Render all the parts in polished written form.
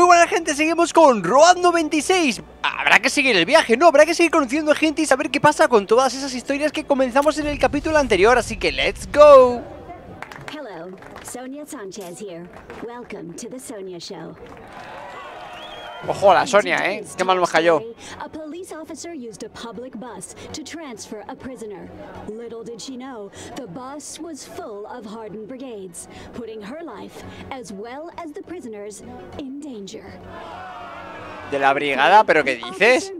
Muy buena gente, seguimos con ROAD 96. Habrá que seguir el viaje, ¿no? Habrá que seguir conociendo gente y saber qué pasa con todas esas historias que comenzamos en el capítulo anterior. Así que let's go. Hello, Sonia Sanchez here. Welcome to the Sonia Show. Ojo a la Sonia, ¿eh? Qué mal nos cayó. A police officer used a public bus to transfer a prisoner. Little did she know, the bus was full of hardened brigades, putting her life as well as the prisoners in danger. De la brigada, pero ¿qué dices?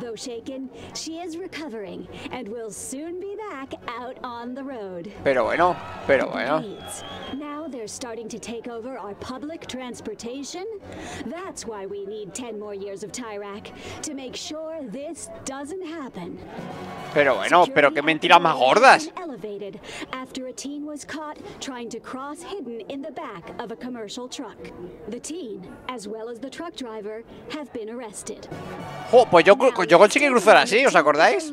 Though shaken, she is recovering and will soon be back out on the road. Pero bueno. Now they're starting to take over our public transportation. That's why we need 10 more years of Tyrak to make sure this doesn't happen. Pero qué mentiras más gordas. Elevated after a teen was caught trying to cross hidden in the back of a commercial truck. The teen, as well as the truck driver, have been arrested. Jo, pues yo conseguí cruzar así, ¿os acordáis?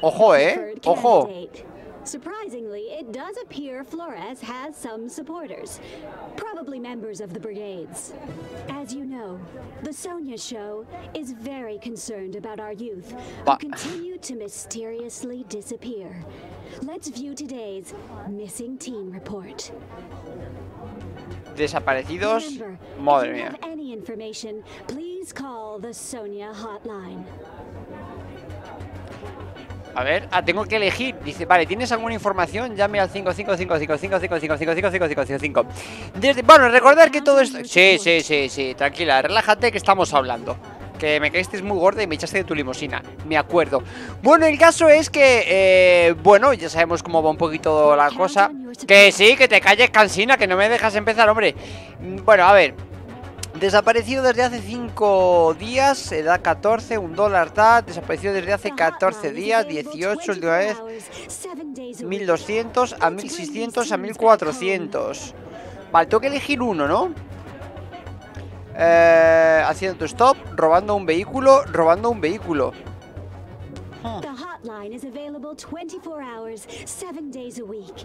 Ojo, ojo. Surprisingly, it does appear Flores has some supporters, probably members of the brigades. As you know, the Sonia Show is very concerned about our youth who continue to mysteriously disappear. Let's view today's missing teen report. Desaparecidos, madre mía. A ver, tengo que elegir. Dice, vale, ¿tienes alguna información? Llame al 5555555555555. Desde, bueno, recordar que todo esto... Sí, tranquila, relájate que estamos hablando. Que me caíste muy gorda y me echaste de tu limusina. Me acuerdo. Bueno, el caso es que, bueno, ya sabemos cómo va un poquito la cosa. Que sí, que te calles, cansina, que no me dejas empezar, hombre. Bueno, a ver. Desaparecido desde hace 5 días, edad 14, $1 tal. Desaparecido desde hace 14 días, 18, última vez, 1200 a 1600 a 1400. Vale, tengo que elegir uno, ¿no? Haciendo tu stop, robando un vehículo. The hotline is available 24 hours, 7 days a week.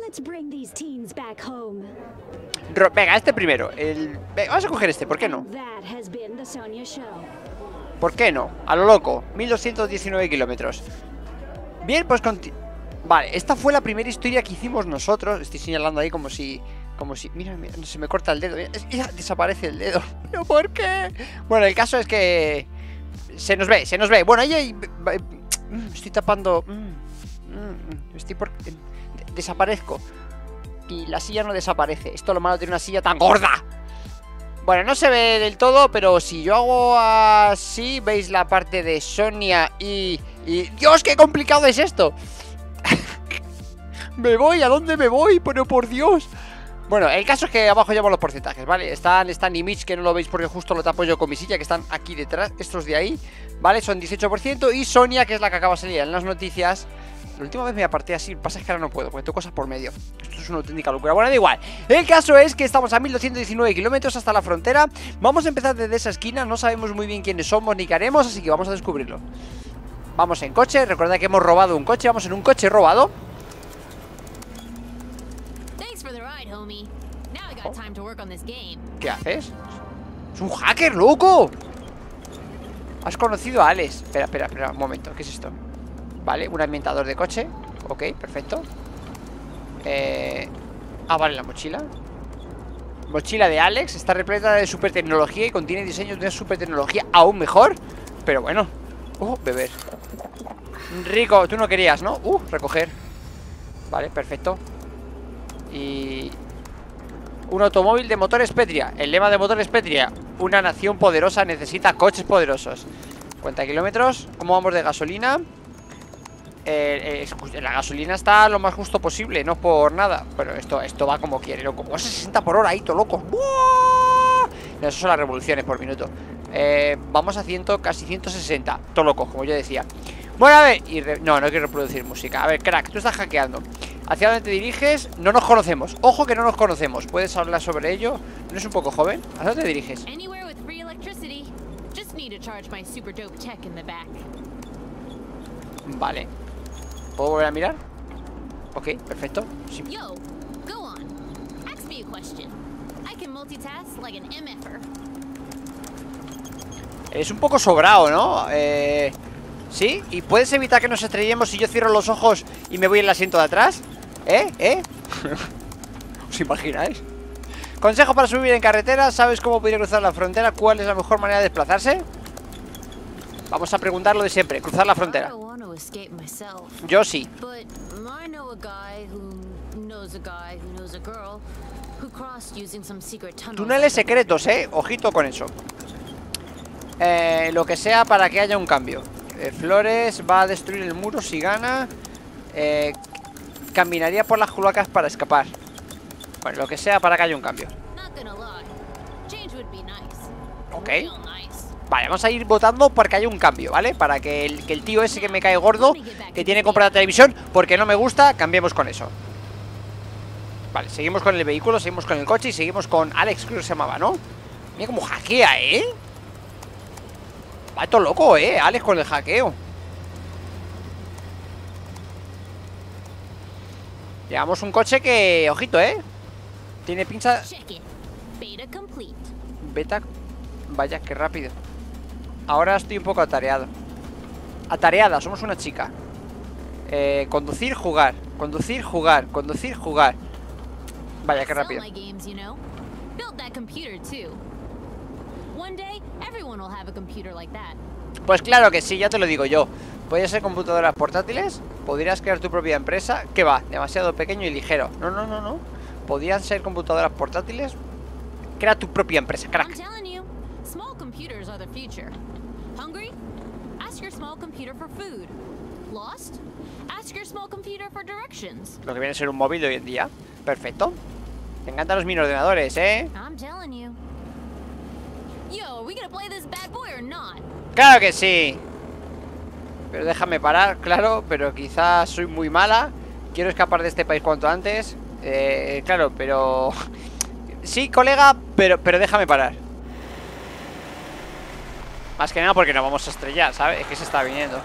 Let's bring these teens back home. Venga, este primero. Vamos a coger este, ¿por qué no? ¿Por qué no? A lo loco, 1219 kilómetros. Bien, pues vale, esta fue la primera historia que hicimos nosotros. Estoy señalando ahí como si... Mira, se me corta el dedo. Ya desaparece el dedo. ¿Pero por qué? Bueno, el caso es que... Se nos ve. Bueno, ahí... Estoy tapando... Desaparezco. Y la silla no desaparece. Esto es lo malo de una silla tan gorda. Bueno, no se ve del todo, pero si yo hago así, veis la parte de Sonia y... ¡Dios, qué complicado es esto! ¿Me voy? ¿A dónde me voy? Pero por Dios... Bueno, el caso es que abajo llevo los porcentajes, ¿vale? Están image, que no lo veis porque justo lo tapo yo con mi silla, que están aquí detrás, estos de ahí, ¿vale? Son 18%. Y Sonia, que es la que acaba de salir en las noticias. La última vez me aparté así, pasa es que ahora no puedo, porque tengo cosas por medio. Esto es una auténtica locura. Bueno, da igual. El caso es que estamos a 1219 kilómetros hasta la frontera. Vamos a empezar desde esa esquina, no sabemos muy bien quiénes somos ni qué haremos, así que vamos a descubrirlo. Vamos en coche, recordad que hemos robado un coche, vamos en un coche robado. ¿Qué haces? ¡Es un hacker, loco! Has conocido a Alex. Espera, un momento, ¿qué es esto? Vale, un ambientador de coche. Ok, perfecto. Vale, la mochila. Mochila de Alex, está repleta de super tecnología y contiene diseños de una super tecnología aún mejor. Pero bueno. Beber. Rico, tú no querías, ¿no? Recoger. Vale, perfecto. Y... un automóvil de motores Petria. El lema de motores Petria: una nación poderosa necesita coches poderosos. 50 kilómetros. ¿Cómo vamos de gasolina? La gasolina está lo más justo posible, no por nada. Bueno, esto va como quiere, loco. ¡Oh, 60 por hora, hito, loco! ¡Buah! No, eso son las revoluciones por minuto. Vamos a casi 160. Todo loco, como yo decía. Bueno, a ver. No quiero reproducir música. A ver, crack, tú estás hackeando. ¿Hacia dónde te diriges? No nos conocemos. Ojo que no nos conocemos. ¿Puedes hablar sobre ello? ¿No es un poco joven? ¿Hacia dónde te diriges? Vale. ¿Puedo volver a mirar? Ok, perfecto. Sí. Yo, go on. Ask me a question. I can multitask like an MFer. Es un poco sobrado, ¿no? ¿Sí? ¿Y puedes evitar que nos estrellemos si yo cierro los ojos y me voy en el asiento de atrás? ¿Os imagináis? Consejo para subir en carretera. ¿Sabes cómo poder cruzar la frontera? ¿Cuál es la mejor manera de desplazarse? Vamos a preguntar lo de siempre. Cruzar la frontera. Yo sí. Túneles secretos, ojito con eso. Lo que sea para que haya un cambio. Flores va a destruir el muro si gana. Caminaría por las cloacas para escapar. Bueno, lo que sea para que haya un cambio. Ok. Vale, vamos a ir votando porque haya un cambio, ¿vale? Para que el tío ese que me cae gordo, que tiene comprada la televisión porque no me gusta, cambiemos con eso. Vale, seguimos con el vehículo, seguimos con el coche y seguimos con Alex, creo que se llamaba, ¿no? Mira cómo hackea, ¿eh? Va todo loco, Alex con el hackeo. Llevamos un coche que, ojito, tiene pinza. Beta. Vaya, qué rápido. Ahora estoy un poco atareado. Atareada, somos una chica. Conducir, jugar. Conducir, jugar. Conducir, jugar. Vaya, qué rápido. Pues claro que sí, ya te lo digo yo. Podrías ser computadoras portátiles. Podrías crear tu propia empresa. ¿Qué va? Demasiado pequeño y ligero. No, no, no, no. Podrían ser computadoras portátiles. Crea tu propia empresa, crack. Lo que viene a ser un móvil de hoy en día. Perfecto. Me encantan los mini ordenadores, Claro que sí. Pero déjame parar, claro. Pero quizás soy muy mala. Quiero escapar de este país cuanto antes. Claro, pero... Sí, colega, pero déjame parar. Más que nada porque nos vamos a estrellar, ¿sabes? Es que se está viniendo.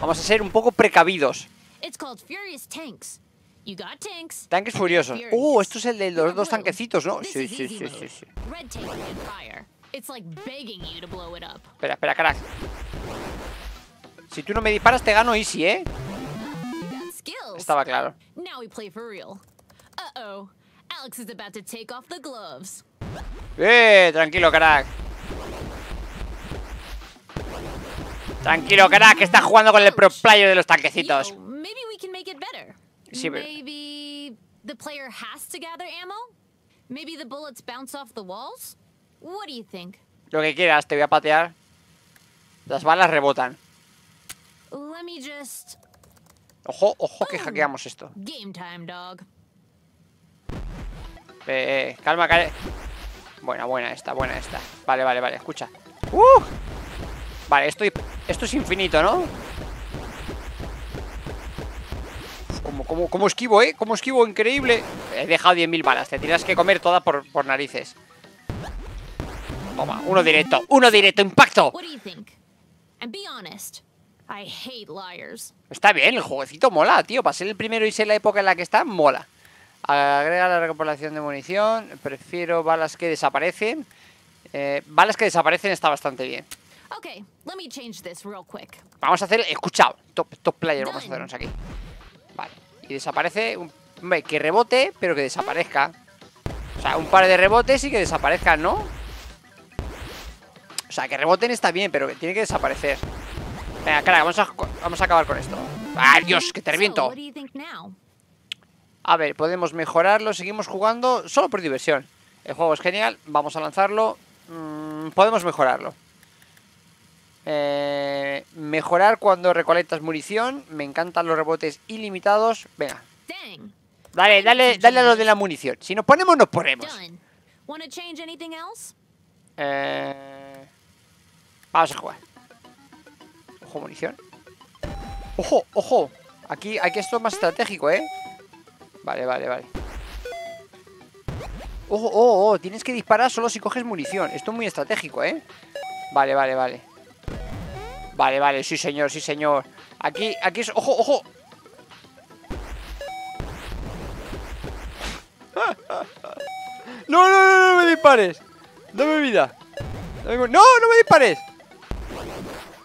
Vamos a ser un poco precavidos. Tanques furiosos. Esto es el de los dos tanquecitos, ¿no? Sí, sí, sí, sí, sí. Espera, espera, crack. Si tú no me disparas te gano easy, Estaba claro. Tranquilo, crack. Tranquilo, crack, que está jugando con el pro player de los tanquecitos. Sí, pero... Lo que quieras, te voy a patear. Las balas rebotan. Ojo, ojo, que hackeamos esto. Calma, calma. Buena, buena esta, buena esta. Vale, vale, vale, escucha. Vale, esto es infinito, ¿no? Como esquivo, como esquivo, increíble. He dejado 10.000 balas, te tienes que comer todas por narices. Toma, uno directo, impacto. Está bien, el jueguecito mola, tío. Para ser el primero y ser la época en la que está, mola. Agrega la recopilación de munición. Prefiero balas que desaparecen. Balas que desaparecen está bastante bien. Vamos a hacer, escuchado, top player vamos a hacernos aquí. Vale, y desaparece un... Que rebote, pero que desaparezca. O sea, un par de rebotes y que desaparezcan, ¿no? O sea, que reboten está bien, pero que tiene que desaparecer. Venga, cara, vamos a acabar con esto. ¡Ah, Dios, que te reviento! A ver, podemos mejorarlo, seguimos jugando solo por diversión. El juego es genial, vamos a lanzarlo. Podemos mejorarlo. Mejorar cuando recolectas munición. Me encantan los rebotes ilimitados. Venga. Dale, dale, dale a lo de la munición. Si nos ponemos, nos ponemos. Vamos a jugar. Ojo, munición. Ojo, ojo. Aquí esto es más estratégico, Vale, vale, vale. Ojo, ojo, ojo. Tienes que disparar solo si coges munición. Esto es muy estratégico, Vale, vale, vale. Vale, vale, sí señor, sí señor. Aquí es... ¡Ojo, ojo! dispares. Dame vida. ¡No, no me dispares!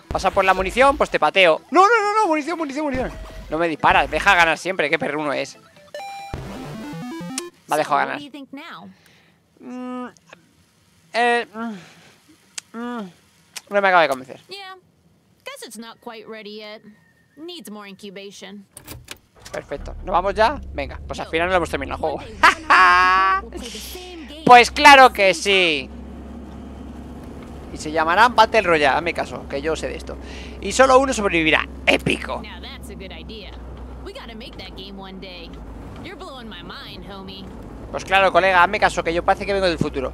Pasa por la munición, pues te pateo. ¡No, no, no, no! ¡Munición, munición, munición! No me disparas, me deja ganar siempre. ¡Qué perruno es! Me ha dejado ganar. No me acaba de convencer. Perfecto, ¿nos vamos ya? Venga, pues al final no lo hemos terminado el juego. Pues claro que sí. Y se llamarán Battle Royale, hazme caso, que yo sé de esto. Y solo uno sobrevivirá. ¡Épico! Pues claro, colega, hazme caso, que yo parece que vengo del futuro.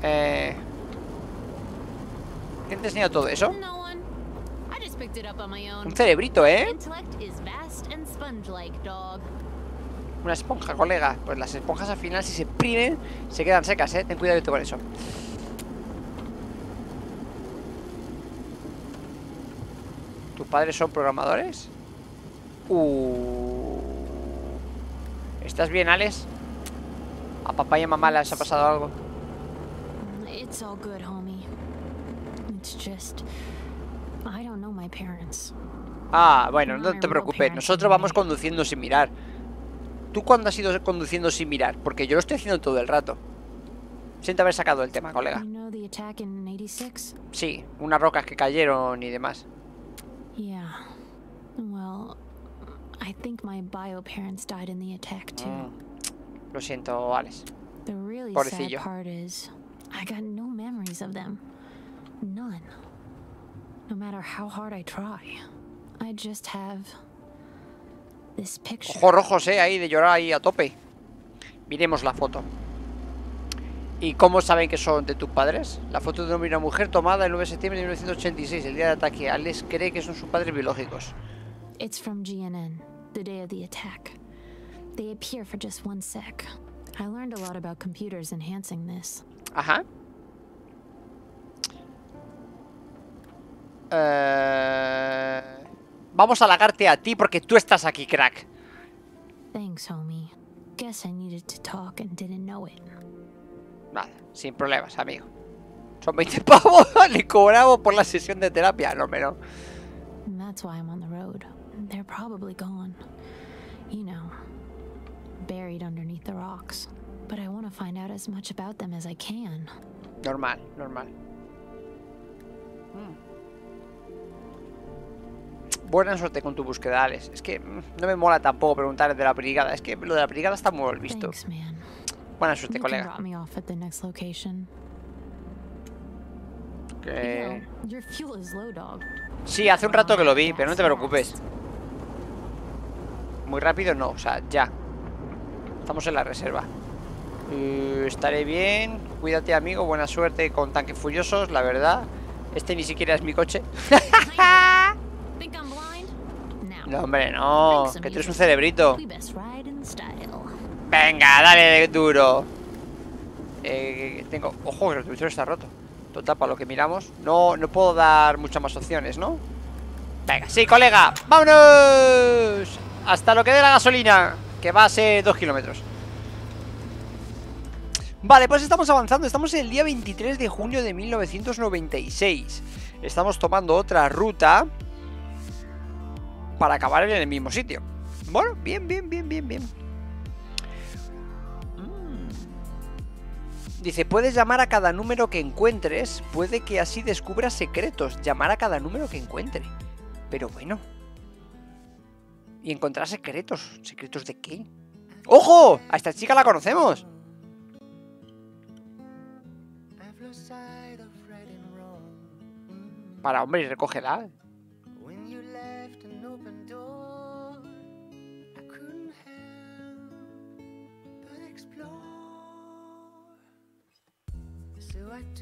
¿Quién te ha enseñado todo eso? Un cerebrito, ¿eh? Una esponja, colega. Pues las esponjas al final, si se primen, se quedan secas, ¿eh? Ten cuidado con eso. ¿Tus padres son programadores? ¿Estás bien, Alex? A papá y a mamá les ha pasado algo. Ah, bueno, no te preocupes. Nosotros vamos conduciendo sin mirar. ¿Tú cuándo has ido conduciendo sin mirar? Porque yo lo estoy haciendo todo el rato. Siento haber sacado el tema, colega. Sí, unas rocas que cayeron y demás. Lo siento, Alex. Pobrecillo. Ojos rojos, ahí de llorar ahí a tope. Miremos la foto. ¿Y cómo saben que son de tus padres? La foto de una mujer tomada el 9 de septiembre de 1986, el día del ataque. Alex cree que son sus padres biológicos. It's from GNN, the day of the attack. They appear for just one sec. I learned a lot about computers enhancing this. Ajá. Vamos a halagarte a ti porque tú estás aquí, crack. Thanks, homie. Guess I needed to talk and didn't know it. Vale, sin problemas, amigo. Son 20 pavos, le cobramos por la sesión de terapia, no menos. Normal, normal. Buena suerte con tu búsqueda, Alex. Es que no me mola tampoco preguntar de la brigada. Es que lo de la brigada está muy mal visto. Buena suerte, colega. Okay. Sí, hace un rato que lo vi, pero no te preocupes. Muy rápido no, o sea, ya. Estamos en la reserva. Estaré bien. Cuídate, amigo, buena suerte con tanques furiosos, la verdad. Este ni siquiera es mi coche. No, hombre, no. Que tú eres un cerebrito. Venga, dale duro. Tengo... Ojo, el retrovisor está roto. Total, para lo que miramos. No, no puedo dar muchas más opciones, ¿no? Venga, sí, colega. ¡Vámonos! Hasta lo que dé la gasolina, que va a ser 2 kilómetros. Vale, pues estamos avanzando. Estamos en el día 23 de junio de 1996. Estamos tomando otra ruta para acabar en el mismo sitio. Bueno, bien, bien, bien, bien, bien. Dice, puedes llamar a cada número que encuentres. Puede que así descubras secretos. Llamar a cada número que encuentre. Pero bueno. Y encontrar secretos. ¿Secretos de qué? ¡Ojo! A esta chica la conocemos. Para, hombre, y recógela.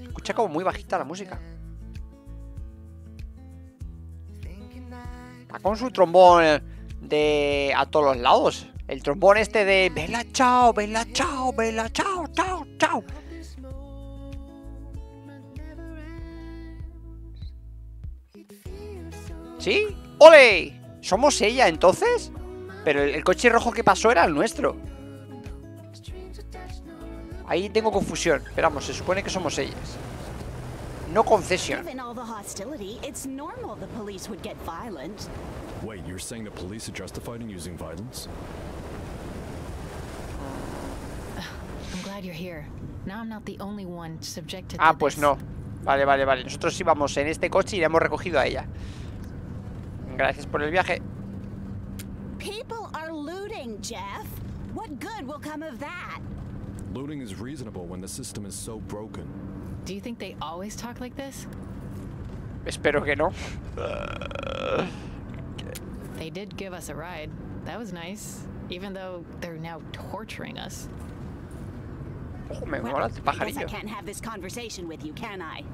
Escucha como muy bajita la música. Está con su trombón de a todos los lados. El trombón este de vela chao, vela chao, vela chao, chao, chao. ¿Sí? ¡Ole! ¿Somos ella entonces? Pero el coche rojo que pasó era el nuestro. Ahí tengo confusión, pero vamos, se supone que somos ellas. No concesión. Wait, you're saying the police are justified in using violence? I'm glad you're here. Now I'm not the only one subjected to this. Ah, pues no. Vale, vale, vale. Nosotros íbamos en este coche y la hemos recogido a ella. Gracias por el viaje. People are looting, Jeff. What good will come of that? Looting is reasonable when the system is so broken. Do you think they always talk like this? Espero que no. They did give us a ride. That was nice, even though they're now torturing us. Oh, me mola el pajarillo. I can't have this conversation with you, can I?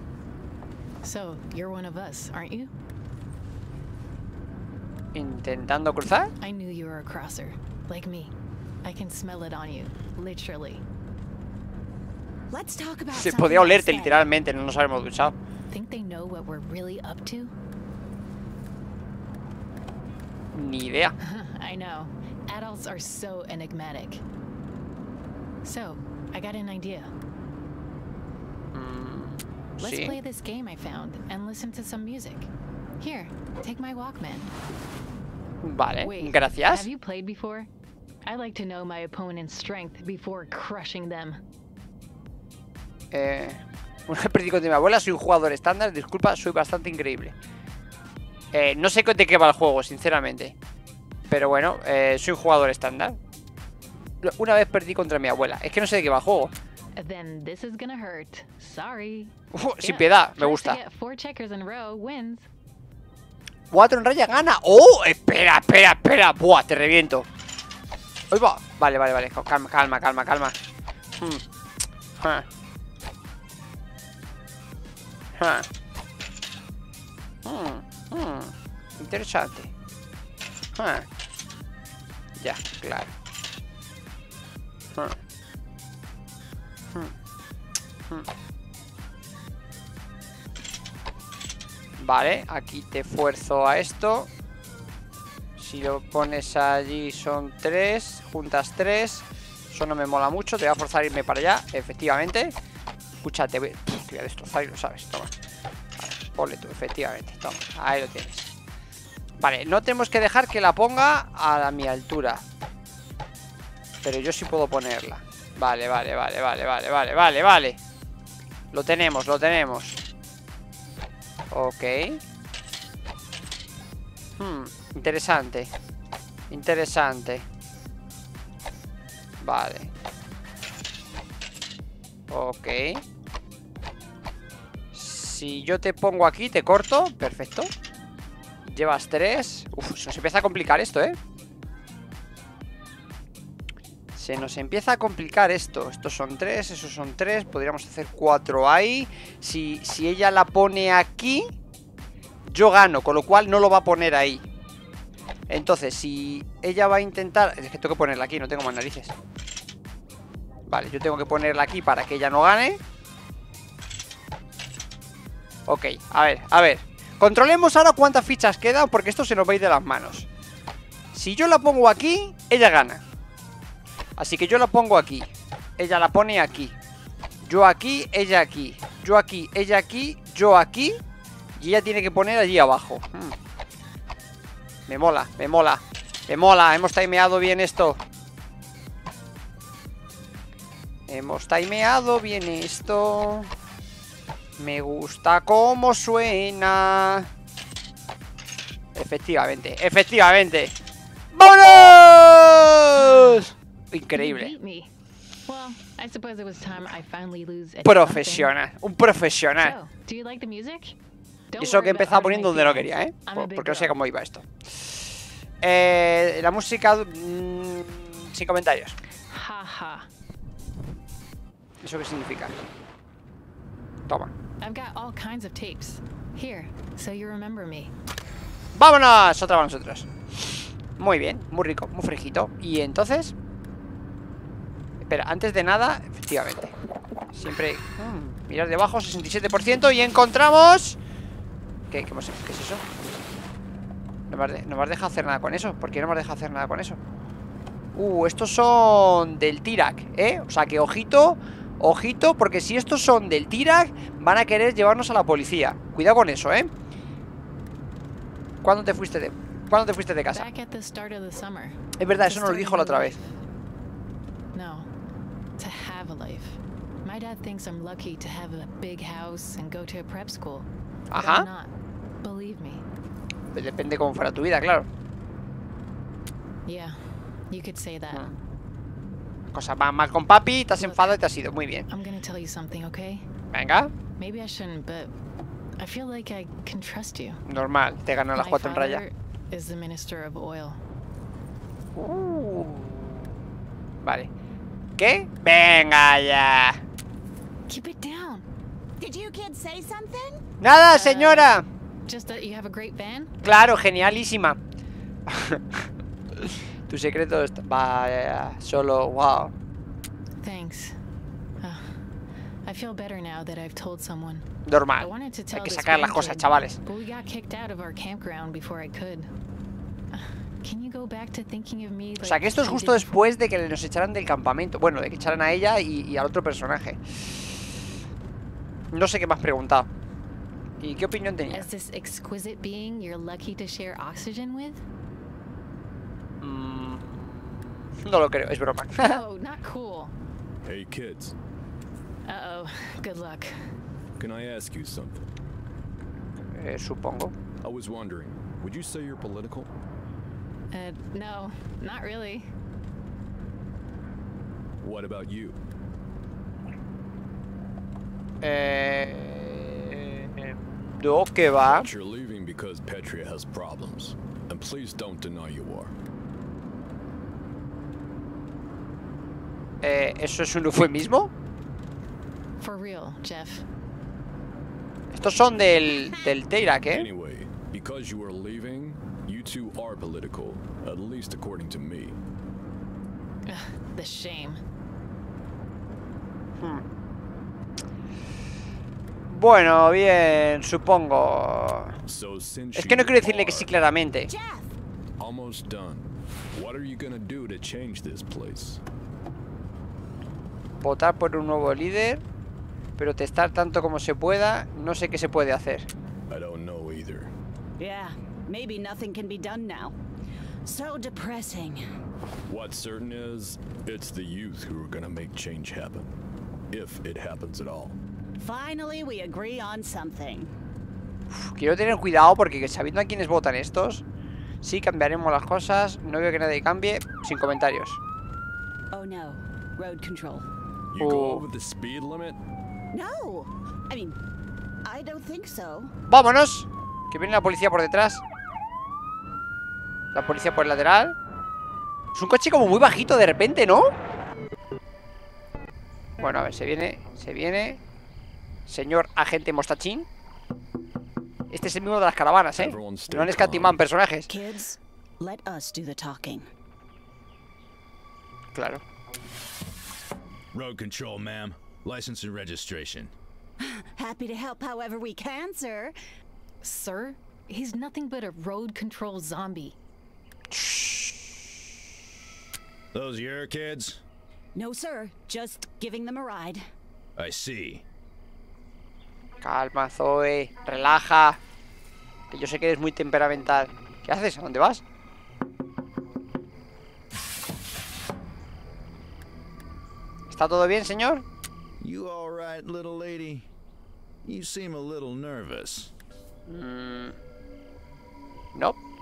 So, you're one of us, aren't you? Intentando cruzar? I knew you were a crosser, like me. I can smell it on you, literally. Let's talk about something. Se podía olerte literalmente, no nos habíamos duchado. Think they know what we're really up to? Ni idea. I know. Adults are so enigmatic. So, I got an idea. Let's play this game I found and listen to some music. Here, take my Walkman. Vale, wait, gracias. Have you played before? I like to know my opponent's strength before crushing them. Un aprendiz de mi abuela, soy un jugador estándar, disculpa, soy bastante increíble. No sé de qué va el juego, sinceramente. Pero bueno, soy un jugador estándar. Una vez perdí contra mi abuela. Es que no sé de qué va el juego. Sin piedad, me gusta. 4 en raya gana. ¡Oh! Espera, espera, espera. ¡Buah! Te reviento. ¡Ahí va! Vale, vale, vale. Calma, calma, calma, calma. Interesante. Ya, claro. Vale, aquí te fuerzo a esto. Si lo pones allí son 3, juntas 3. Eso no me mola mucho, te voy a forzar a irme para allá, efectivamente. Escúchate, te voy a destrozar y lo sabes, toma. Vale, ponle tú, efectivamente, toma, ahí lo tienes. Vale, no tenemos que dejar que la ponga a mi altura. Pero yo sí puedo ponerla. Vale, vale, vale, vale, vale, vale, vale, vale. Lo tenemos, lo tenemos. Ok. Interesante. Interesante. Vale. Ok. Si yo te pongo aquí, te corto. Perfecto. Llevas 3. Uf, se nos empieza a complicar esto, ¿eh? Se nos empieza a complicar esto. Estos son 3, esos son 3. Podríamos hacer 4 ahí. Si ella la pone aquí, yo gano, con lo cual no lo va a poner ahí. Entonces, si ella va a intentar... Es que tengo que ponerla aquí, no tengo más narices. Vale, yo tengo que ponerla aquí para que ella no gane. Ok, a ver, a ver. Controlemos ahora cuántas fichas quedan, porque esto se nos va a ir de las manos. Si yo la pongo aquí, ella gana. Así que yo la pongo aquí. Ella la pone aquí. Yo aquí, ella aquí. Yo aquí, ella aquí, yo aquí. Y ella tiene que poner allí abajo. Me mola, me mola. Me mola, hemos timeado bien esto. Hemos timeado bien esto. Me gusta cómo suena. Efectivamente, efectivamente. ¡Vámonos! Increíble. Profesional, un profesional. Y eso que empezaba poniendo donde no quería, ¿eh? Porque no sé cómo iba esto. La música... sin comentarios. ¿Eso qué significa? Toma. ¡Vámonos! Otra para nosotros. Muy bien, muy rico, muy fresquito. Y entonces... Espera, antes de nada, efectivamente. Siempre... mirar debajo, 67%. Y encontramos... ¿Qué es eso? No me has dejado hacer nada con eso. ¿Por qué no me has dejado hacer nada con eso? Estos son del Tyrak, ¿eh? O sea que, ojito... Ojito, porque si estos son del Tyrak, van a querer llevarnos a la policía. Cuidado con eso, ¿eh? ¿Cuándo te fuiste de casa? Es verdad, eso nos lo dijo la otra vez. No, to have a life. My dad thinks I'm lucky to have a big house and go to a prep school. Ajá. Believe me. Depende cómo fuera tu vida, claro. Yeah, you could say that. Cosa va mal con papi, estás enfadado y te has ido. Muy bien. Venga. Normal, te ganan las cuatro en raya. Vale. ¿Qué? Venga ya. Nada, señora. Claro, genialísima. Tu secreto está... Vaya, solo... Wow. Normal. Hay que sacar las cosas, chavales. O sea, que esto es justo después de que nos echaran del campamento. Bueno, de que echaran a ella y al otro personaje. No sé qué me has preguntado. ¿Y qué opinión tenías? No lo creo, es broma. Oh, not cool. Hey kids. Uh-oh, good luck. Can I ask you something? Supongo. I was wondering, would you say you're political? No, not really. What about you? Do que va. But you're leaving because Petria has problems, and please don't deny you are. ¿Eso es un eufemismo? For real, Jeff. Estos son del Tyrak, ¿eh? Anyway, because you are leaving, you two are political, at least according to me. The shame. Bueno, bien, supongo. Es que no quiero decirle que sí claramente. Jeff. Almost done. What are you gonna do to change this place? Votar por un nuevo líder, protestar tanto como se pueda, no sé qué se puede hacer. I don't know either. Yeah, maybe nothing can be done now. So depressing. What's certain is it's the youth who are going to make change happen, if it happens at all. Finally we agree on something. Quiero tener cuidado porque sabiendo a quiénes votan estos, sí cambiaremos las cosas, no veo que nadie cambie, sin comentarios. Oh no, road control. Vámonos, que viene la policía por detrás. La policía por el lateral. Es un coche como muy bajito de repente, ¿no? Bueno, a ver, se viene. Señor agente mostachín. Este es el mismo de las caravanas, ¿eh? No han escatimado personajes. Claro. Road control, ma'am. License and registration. Happy to help however we can, sir. Sir, he's nothing but a road control zombie. Those your kids? No, sir. Just giving them a ride. I see. Calma, Zoe. Relaja. Que yo sé que eres muy temperamental. ¿Qué haces? ¿A dónde vas? ¿Está todo bien, señor? You all right, little lady? You seem a little nervous. No,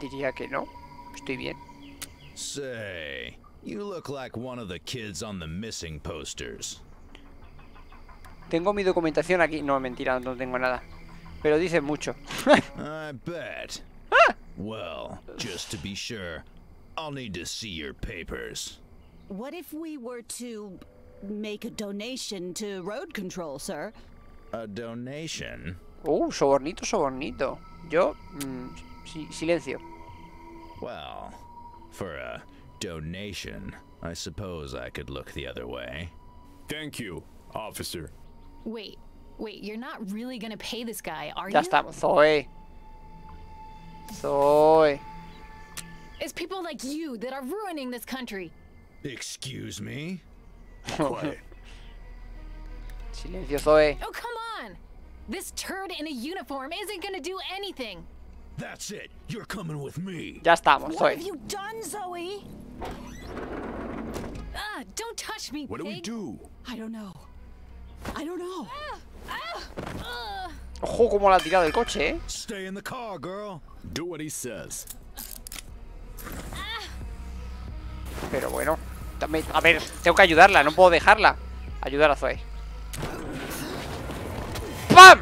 diría que no. Estoy bien. Say, you look like one of the kids on the missing posters. Tengo mi documentación aquí. No, mentira, no tengo nada. Pero dice mucho. I bet. Well, just to be sure, I'll need to see your papers. What if we were to make a donation to road control, sir? A donation? Sobornito. Yo, silencio. Well, for a donation, I suppose I could look the other way. Thank you, officer. Wait, you're not really gonna pay this guy, are you? Ya estamos, Zoe. It's people like you that are ruining this country. Excuse me? Quiet. Silencio, Zoe. Oh, come on. This turd in a uniform isn't gonna do anything. That's it. You're coming with me. Ya estamos, Zoe. What have you done, Zoe? Ah, don't touch me, pig. What do we do? I don't know. I don't know. Ojo como la ha tirado el coche, eh. Stay in the car, girl. Do what he says. Pero bueno, también, a ver, tengo que ayudarla, no puedo dejarla. Ayudar a Zoe. ¡Pam!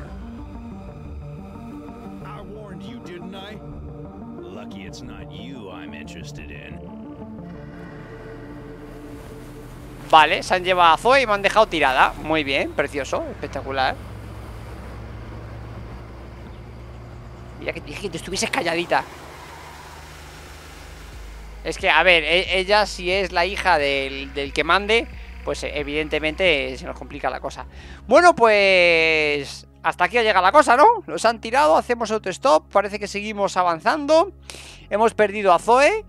Vale, se han llevado a Zoe y me han dejado tirada. Muy bien, precioso, espectacular. Mira que te dije que te estuvieses calladita. Es que, a ver, ella si es la hija del que mande, pues evidentemente se nos complica la cosa. Bueno, pues hasta aquí ha llegado la cosa, ¿no? Nos han tirado, hacemos autostop, parece que seguimos avanzando. Hemos perdido a Zoe.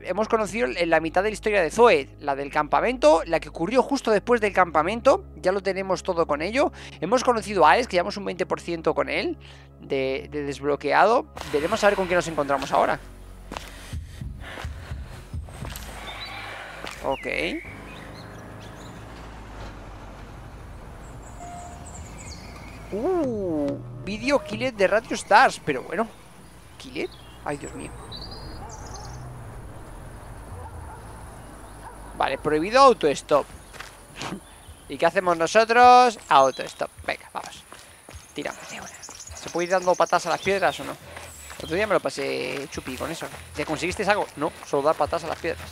Hemos conocido la mitad de la historia de Zoe, la del campamento, la que ocurrió justo después del campamento. Ya lo tenemos todo con ello. Hemos conocido a Alex, que llevamos un 20% con él de desbloqueado. Veremos a ver con qué nos encontramos ahora. Ok. Video Killet de Radio Stars. Pero bueno, ¿Killet? Ay, Dios mío. Vale, prohibido autostop. ¿Y qué hacemos nosotros? Autostop. Venga, vamos. Tiramos de una. ¿Se puede ir dando patas a las piedras o no? El otro día me lo pasé chupi con eso. ¿Te conseguiste algo? No, solo dar patas a las piedras.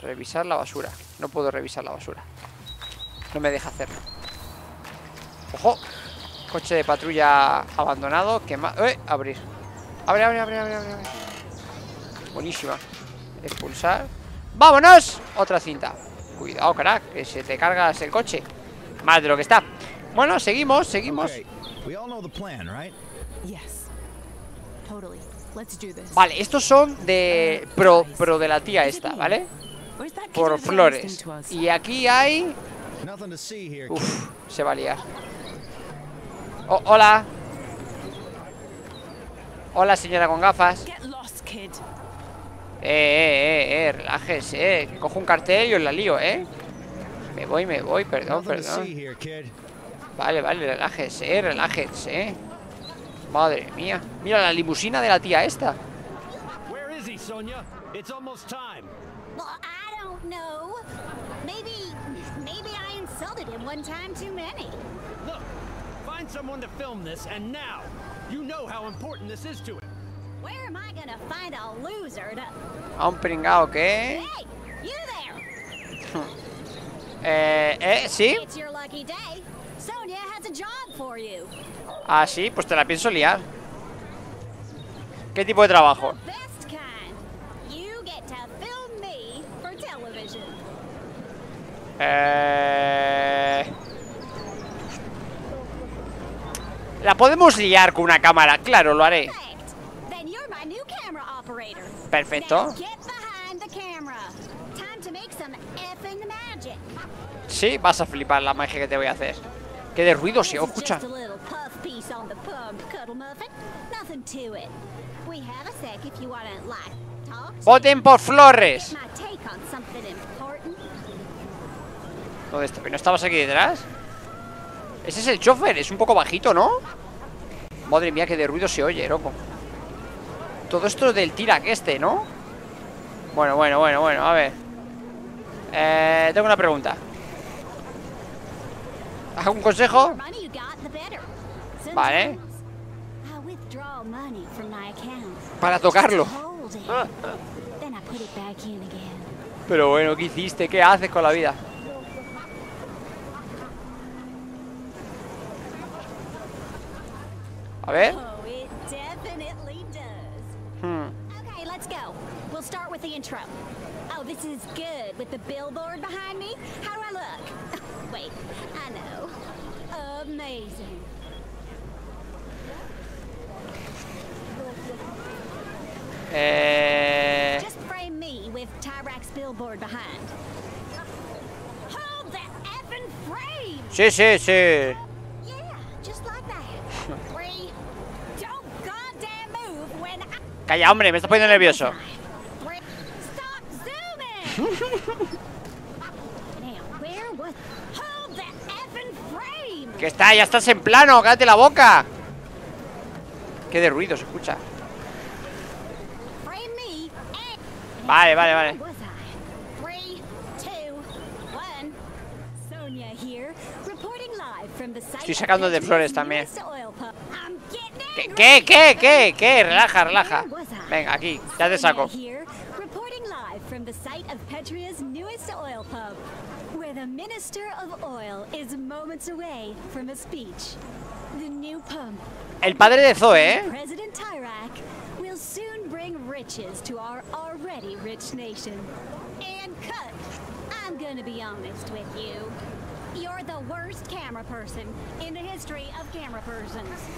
Revisar la basura. No puedo revisar la basura. No me deja hacerlo. ¡Ojo! Coche de patrulla abandonado. Quemado. Abrir. Abre, abre, abre, abre, abre. Buenísima. Expulsar. ¡Vámonos! Otra cinta. Cuidado, crack, que se te cargas el coche. Más de lo que está. Bueno, seguimos, seguimos. Vale, estos son de pro de la tía esta, ¿vale? Por Flores. Y aquí hay... Uf, se va a liar. Hola. Hola, señora con gafas. Relájese, que cojo un cartel y os la lío, me voy, perdón, perdón. Vale, vale, relájese, relájese. Madre mía, mira la limusina de la tía esta. A un pringao que... sí. Ah, sí, pues te la pienso liar. ¿Qué tipo de trabajo? La podemos liar con una cámara, claro, lo haré. Perfecto. Sí, vas a flipar la magia que te voy a hacer. Qué de ruido se escucha. Voten por Flores. ¿Dónde está? ¿No estabas aquí detrás? Ese es el chofer, es un poco bajito, ¿no? Madre mía, qué de ruido se oye, loco. Todo esto del Tyrak este, ¿no? Bueno, bueno, bueno, bueno, a ver. Tengo una pregunta. ¿Algún consejo? Vale. Para tocarlo. Pero bueno, ¿qué hiciste? ¿Qué haces con la vida? A ver. Sí, sí, sí. Calla, hombre, me estás poniendo nervioso. Que está, ya estás en plano, cállate la boca. Qué de ruido se escucha. Vale, vale, vale. Estoy sacando de Flores también. ¿Qué? Relaja, relaja. Venga, aquí, ya te saco. El padre de Zoe, ¿eh?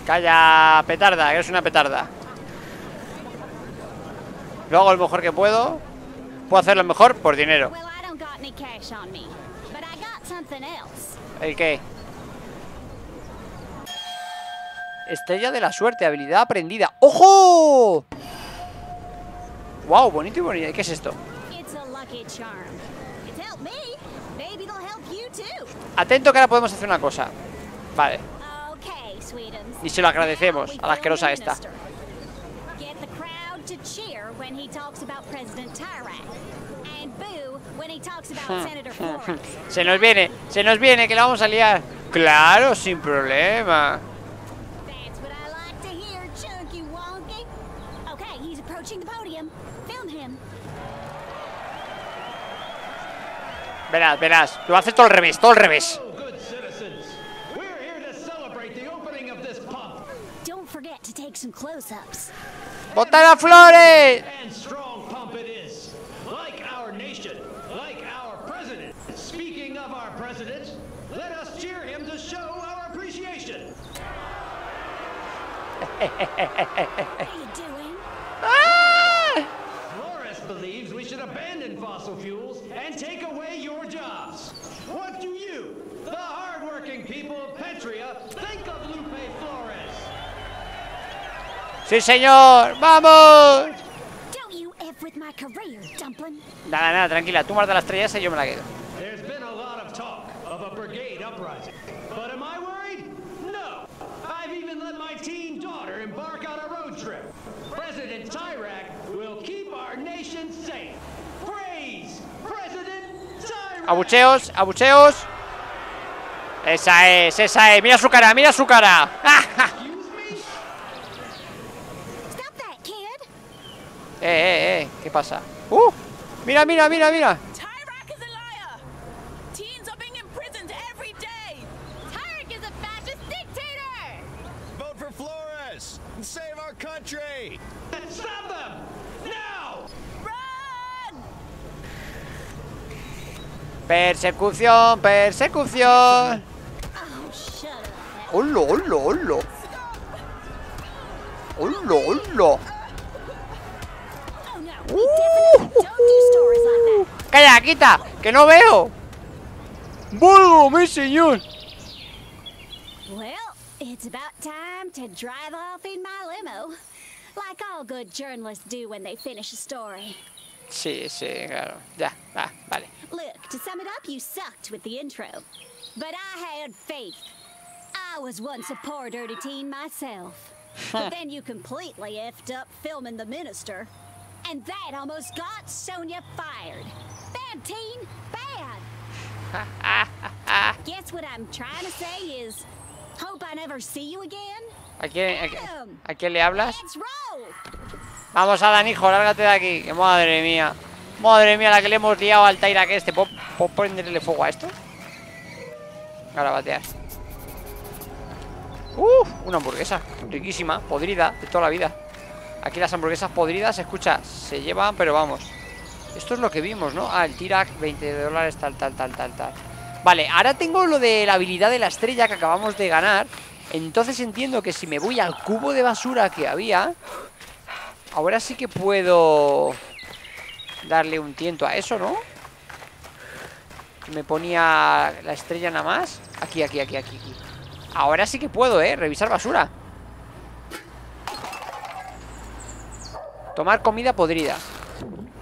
Calla, petarda, eres una petarda. Lo hago lo mejor que puedo. Puedo hacerlo mejor por dinero. ¿El qué? Estrella de la suerte, habilidad aprendida. ¡Ojo! Wow, bonito y bonito. ¿Qué es esto? Atento que ahora podemos hacer una cosa. Vale. Y se lo agradecemos a la asquerosa esta. Se nos viene, que la vamos a liar. Claro, sin problema. Verás, verás, lo haces todo al revés, todo al revés. ¡Botar a Flores! Flores believes we should abandon fossil fuels and take away your jobs. What do you, the hardworking people of Petria, think of Lupe Flores? Sí, señor, vamos. Nada, nada, tranquila, tú marca la estrella esa y yo me la quedo. President Tyrak will keep our nation safe. Praise President Tyrak. Abucheos, abucheos. Esa es, esa es. Mira su cara, mira su cara. ¿Qué pasa? Mira, mira, mira, mira. Persecución, persecución. ¡Holo, holo, holo! ¡Holo, holo! ¡Calla, quita! ¡Que no veo! ¡Vuelvo, mi señor! It's about time to drive off in my limo, like all good journalists do when they finish a story. Sí, sí, claro. Ya, vale. Look, to sum it up, you sucked with the intro, but I had faith. I was once a poor, dirty teen myself, but then you completely effed up filming the minister, and that almost got Sonia fired. Bad teen, bad. Guess what I'm trying to say is. ¿A quién le hablas? Vamos, Adán, hijo, lárgate de aquí. Que madre mía. Madre mía, la que le hemos liado al Tyrak este. ¿Puedo prenderle fuego a esto? Ahora batear. Una hamburguesa. Riquísima, podrida, de toda la vida. Aquí las hamburguesas podridas, escucha, se llevan, pero vamos. Esto es lo que vimos, ¿no? Ah, el Tyrak, $20, tal. Vale, ahora tengo lo de la habilidad de la estrella que acabamos de ganar. Entonces entiendo que si me voy al cubo de basura que había, ahora sí que puedo darle un tiento a eso, ¿no? me ponía la estrella nada más. Aquí, aquí, aquí, aquí, aquí. Ahora sí que puedo, revisar basura. Tomar comida podrida.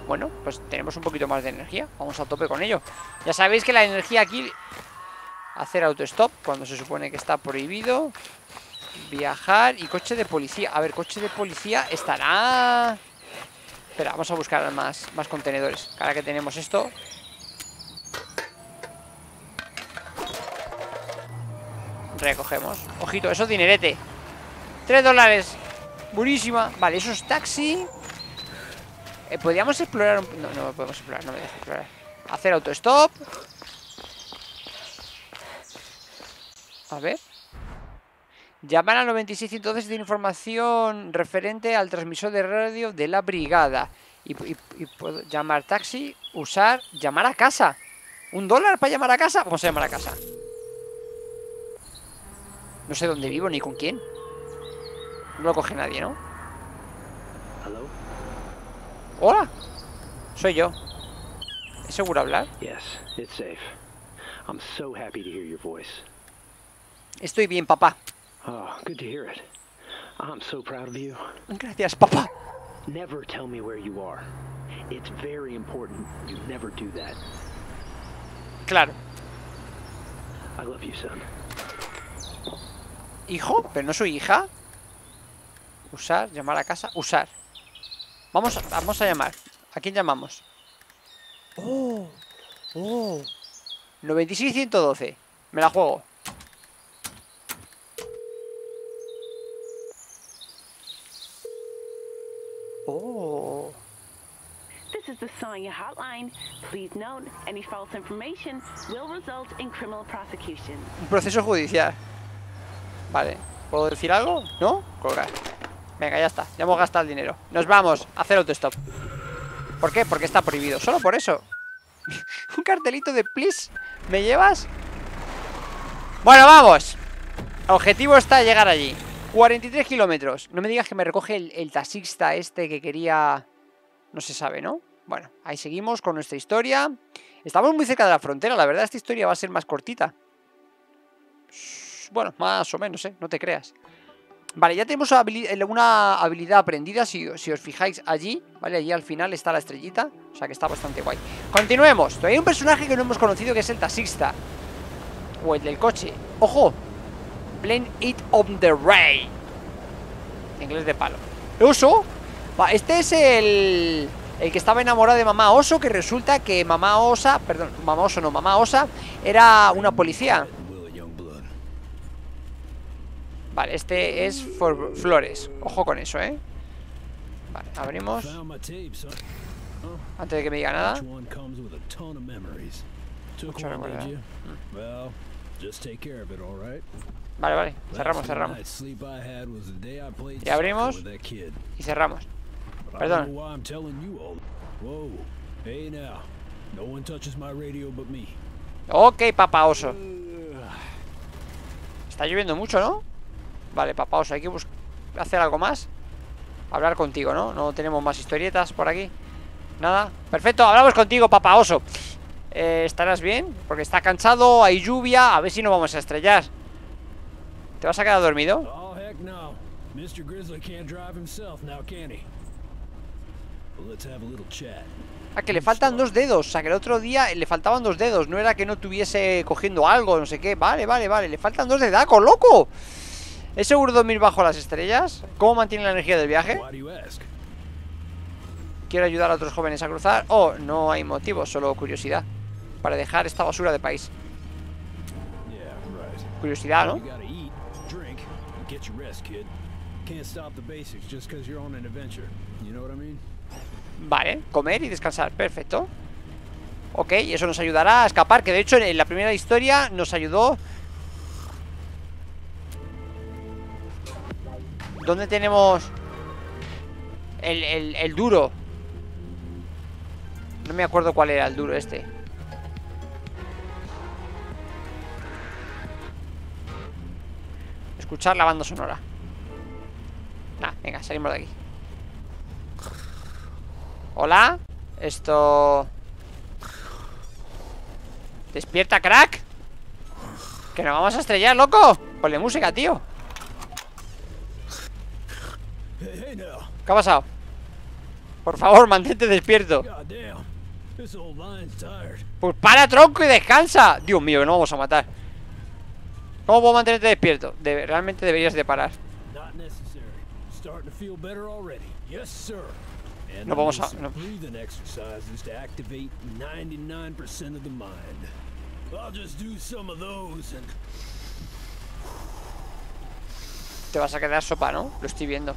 Bueno, pues tenemos un poquito más de energía. Vamos a tope con ello. Ya sabéis que la energía aquí... Hacer autostop cuando se supone que está prohibido. Viajar y coche de policía. A ver, coche de policía estará... Espera, vamos a buscar más contenedores. Ahora que tenemos esto... Recogemos. Ojito, eso es dinerete. $3. Buenísima. Vale, eso es taxi. Podríamos explorar un... No, no podemos explorar, no me deja explorar. Hacer autostop. A ver. Llamar al 96 entonces de información referente al transmisor de radio de la brigada. Y puedo llamar taxi, usar... Llamar a casa. $1 para llamar a casa. Vamos a llamar a casa. No sé dónde vivo ni con quién. No lo coge nadie, ¿no? Hola. Soy yo. ¿Es seguro hablar? Estoy bien, papá. Gracias, papá. Claro. ¿Hijo? ¿Pero no soy hija? Usar, llamar a casa, usar. Vamos a llamar. ¿A quién llamamos? Oh, oh. 96-112. Me la juego. Oh. This is the Sonia hotline. Please note any false information will result in criminal prosecution. Un proceso judicial. Vale. ¿Puedo decir algo? ¿No? Colgar. Venga, ya está, ya hemos gastado el dinero. Nos vamos a hacer autostop. ¿Por qué? Porque está prohibido, solo por eso. Un cartelito de please. ¿Me llevas? Bueno, vamos. El objetivo está llegar allí. 43 kilómetros. No me digas que me recoge el taxista este que quería... No se sabe, ¿no? Bueno, ahí seguimos con nuestra historia. Estamos muy cerca de la frontera, la verdad esta historia va a ser más cortita. Bueno, más o menos, no te creas. Vale, ya tenemos una habilidad aprendida, si os fijáis allí, ¿vale? Allí al final está la estrellita, o sea que está bastante guay. Continuemos, todavía hay un personaje que no hemos conocido que es el taxista. O el del coche. ¡Ojo! Blend it on the rail. En inglés de palo. ¿Oso? Este es el que estaba enamorado de Mamá Oso, que resulta que Mamá Osa, perdón, Mamá Oso no, Mamá Osa era una policía. Vale, este es Flores. Ojo con eso, Vale, abrimos. Antes de que me diga nada. Mucho recuerdo. Vale, vale. Cerramos, cerramos. Y abrimos. Y cerramos. Perdón. Ok, papá oso. Está lloviendo mucho, ¿no? Vale, papá, hay que hacer algo más. Hablar contigo, ¿no? No tenemos más historietas por aquí. Nada. Perfecto, hablamos contigo, papá oso. ¿Estarás bien? Porque está cansado, hay lluvia. A ver si nos vamos a estrellar. ¿Te vas a quedar dormido? Ah, que le faltan 2 dedos. O sea, que el otro día le faltaban 2 dedos. No era que no tuviese cogiendo algo, no sé qué. Vale, vale, vale. Le faltan 2 dedacos, loco. ¿Es seguro dormir bajo las estrellas? ¿Cómo mantiene la energía del viaje? Quiero ayudar a otros jóvenes a cruzar. Oh, no hay motivo, solo curiosidad. Para dejar esta basura de país. Curiosidad, ¿no? Vale, comer y descansar, perfecto. Ok, y eso nos ayudará a escapar. Que de hecho en la primera historia nos ayudó. ¿Dónde tenemos el duro? No me acuerdo cuál era el duro este. Escuchar la banda sonora. Nah, venga, salimos de aquí. ¿Hola? Esto... Despierta, crack. Que nos vamos a estrellar, loco. Ponle música, tío. ¿Qué ha pasado? Por favor, mantente despierto. Pues para, tronco, y descansa. Dios mío, que no vamos a matar. ¿Cómo puedo mantenerte despierto? Realmente deberías de parar. No vamos a... No. Te vas a quedar sopa, ¿no? Lo estoy viendo.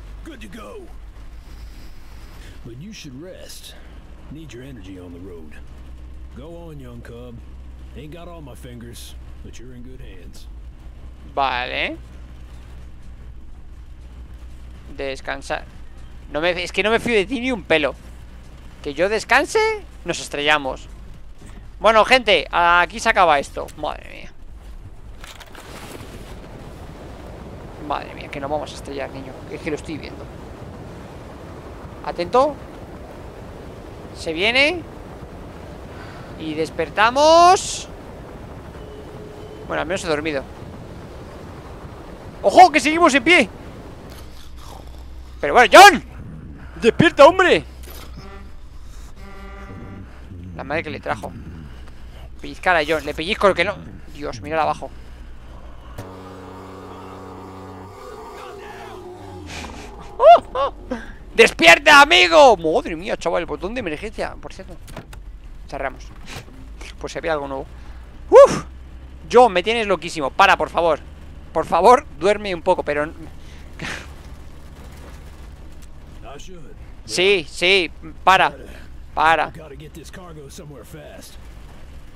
Vale. Descansar. No me... Es que no me fío de ti ni un pelo. Que yo descanse, nos estrellamos. Bueno, gente, aquí se acaba esto. Madre mía. Madre mía, que no vamos a estrellar, niño. Es que lo estoy viendo. Atento. Se viene. Y despertamos. Bueno, al menos he dormido. ¡Ojo, que seguimos en pie! Pero bueno, John, despierta, hombre. La madre que le trajo. Pellizcar a John, le pellizco el que no. Dios, mírala abajo. ¡Despierta, amigo! Madre mía, chaval, el botón de emergencia. Por cierto, cerramos. Pues se ve algo nuevo. ¡Uf! John, me tienes loquísimo. Para, por favor. Por favor, duerme un poco, pero... Sí, sí, para. Para.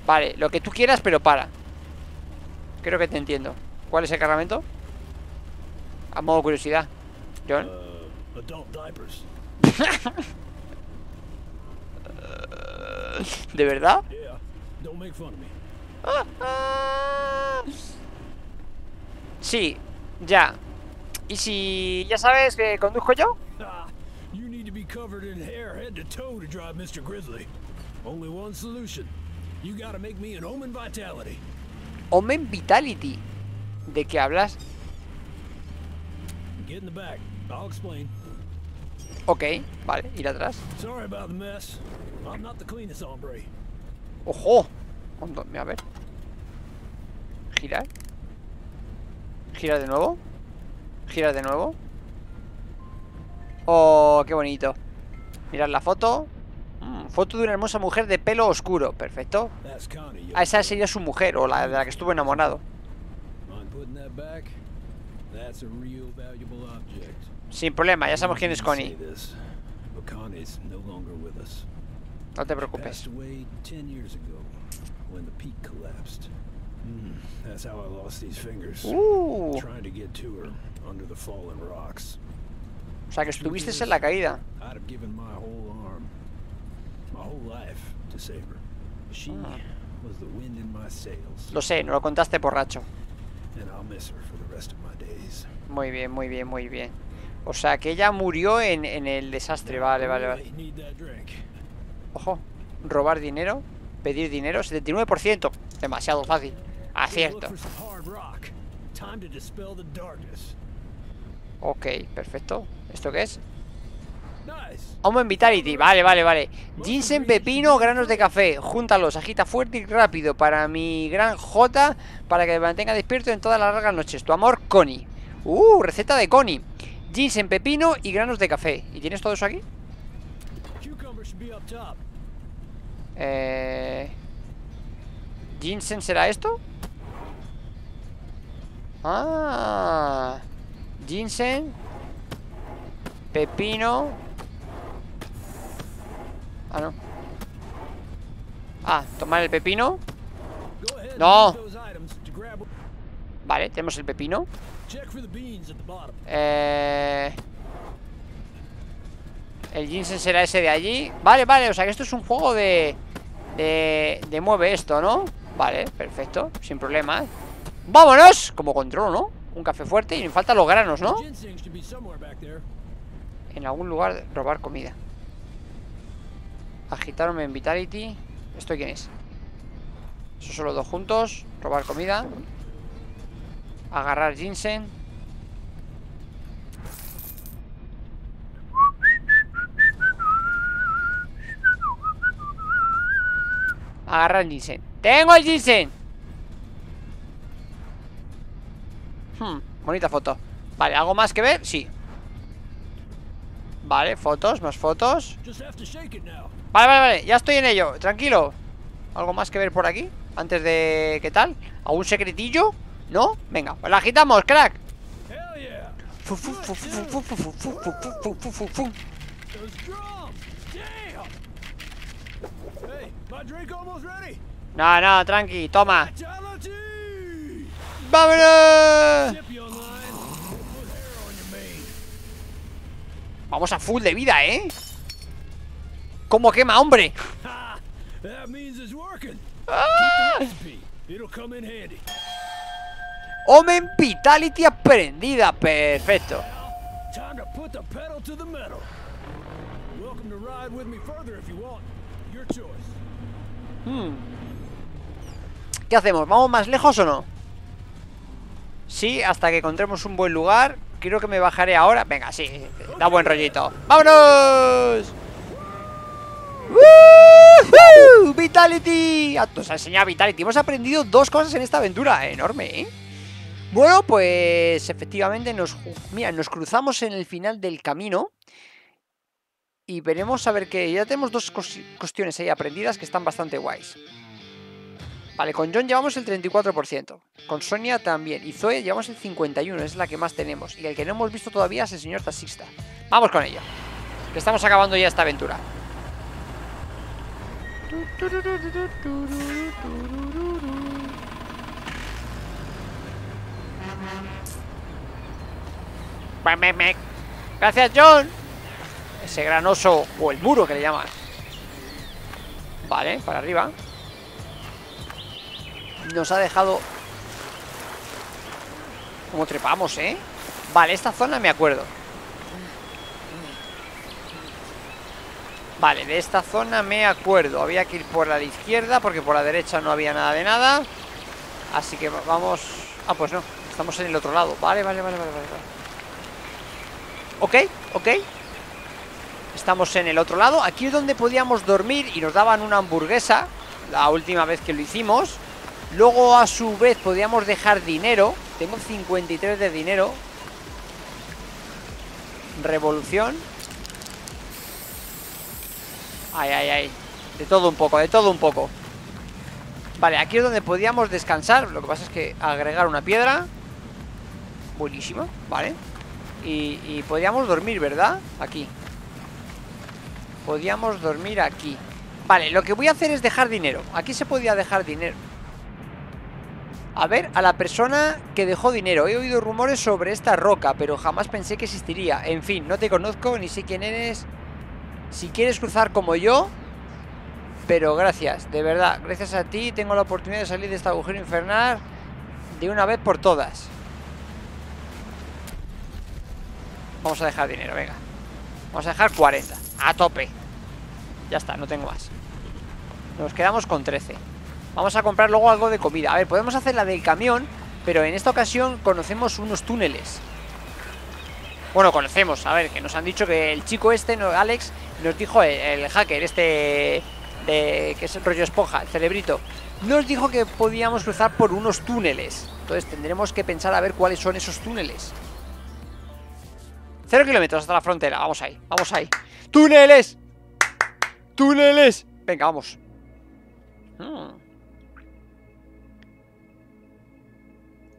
Vale, lo que tú quieras, pero para. Creo que te entiendo. ¿Cuál es el cargamento? A modo curiosidad, John. ¿De verdad? Sí, ya. ¿Y si ya sabes que conduzco yo? Omen Vitality. ¿De qué hablas? Ok, vale, ir atrás. ¡Ojo! A ver. Girar. Girar de nuevo. Girar de nuevo. Oh, qué bonito. Mirad la foto. Foto de una hermosa mujer de pelo oscuro. Perfecto. Ah, esa sería su mujer, o la de la que estuvo enamorado. Sin problema, ya sabemos quién es Connie. No te preocupes. O sea, que estuviste en la caída. Lo sé, no lo contaste, borracho. Muy bien, muy bien, muy bien. O sea, que ella murió en el desastre. Vale, vale, vale. Ojo, robar dinero. Pedir dinero, 79%. Demasiado fácil. Acierto. Ok, perfecto. ¿Esto qué es? Omen Vitality, vale, vale, vale. Ginseng, pepino, granos de café. Júntalos, agita fuerte y rápido. Para mi gran J, para que me mantenga despierto en todas las largas noches. Tu amor, Connie. Receta de Connie. Ginseng, pepino y granos de café. ¿Y tienes todo eso aquí? ¿Ginseng será esto? Ah... Ginseng, pepino. Ah, no. Ah, tomar el pepino. No. Vale, tenemos el pepino. El ginseng será ese de allí. Vale, vale, o sea que esto es un juego de... mueve esto, ¿no? Vale, perfecto, sin problema. ¡Vámonos! Como control, ¿no? Un café fuerte y me faltan los granos, ¿no? En algún lugar, robar comida. Agitarme en Vitality. ¿Esto quién es? Son solo dos juntos. Robar comida. Agarrar ginseng. Agarrar ginseng. ¡Tengo el ginseng! Bonita foto. Vale, ¿algo más que ver? Sí. Vale, fotos, más fotos. Vale, vale, vale, ya estoy en ello, tranquilo. ¿Algo más que ver por aquí? Antes de... ¿qué tal? ¿Algún secretillo? ¿No? Venga, pues la agitamos, crack. No, no, tranqui, toma. ¡Vámonos! Vamos a full de vida, ¿eh? ¿Cómo quema, hombre? ¡Ah! Omen Vitality aprendida. Perfecto. ¿Qué hacemos? ¿Vamos más lejos o no? Sí, hasta que encontremos un buen lugar. Creo que me bajaré ahora. Venga, sí. Da buen rollito. ¡Vámonos! ¡Woohoo! ¡Vitality! Nos ha enseñado Vitality. Hemos aprendido dos cosas en esta aventura. Enorme, ¿eh? Bueno, pues efectivamente nos... mira, nos cruzamos en el final del camino. Y veremos a ver que... ya tenemos dos cuestiones ahí aprendidas que están bastante guays. Vale, con John llevamos el 34%. Con Sonia también. Y Zoe llevamos el 51%, es la que más tenemos. Y el que no hemos visto todavía es el señor taxista. Vamos con ella, que estamos acabando ya esta aventura. Gracias, John. Ese gran oso, o el muro que le llaman. Vale, para arriba. Nos ha dejado... como trepamos, ¿eh? Vale, esta zona me acuerdo. Vale, de esta zona me acuerdo. Había que ir por la izquierda porque por la derecha no había nada de nada. Así que vamos... ah, pues no, estamos en el otro lado. Vale, vale, vale, vale, vale. Ok, ok. Estamos en el otro lado. Aquí es donde podíamos dormir y nos daban una hamburguesa la última vez que lo hicimos. Luego a su vez podíamos dejar dinero. Tengo 53 de dinero. Revolución. Ay, ay, ay. De todo un poco, de todo un poco. Vale, aquí es donde podíamos descansar. Lo que pasa es que agregar una piedra. Buenísima, vale. Y podíamos dormir, ¿verdad? Aquí. Podíamos dormir aquí. Vale, lo que voy a hacer es dejar dinero. Aquí se podía dejar dinero. A ver, a la persona que dejó dinero. He oído rumores sobre esta roca, pero jamás pensé que existiría. En fin, no te conozco, ni sé quién eres. Si quieres cruzar como yo. Pero gracias, de verdad. Gracias a ti tengo la oportunidad de salir de este agujero infernal de una vez por todas. Vamos a dejar dinero, venga. Vamos a dejar 40, a tope. Ya está, no tengo más. Nos quedamos con 13. Vamos a comprar luego algo de comida. A ver, podemos hacer la del camión, pero en esta ocasión conocemos unos túneles. Bueno, conocemos, a ver, que nos han dicho que el chico este, Alex, nos dijo, el hacker este, que es el rollo esponja, el cerebrito, nos dijo que podíamos cruzar por unos túneles. Entonces tendremos que pensar a ver cuáles son esos túneles. 0 kilómetros hasta la frontera, vamos ahí, vamos ahí. ¡Túneles! ¡Túneles! Venga, vamos.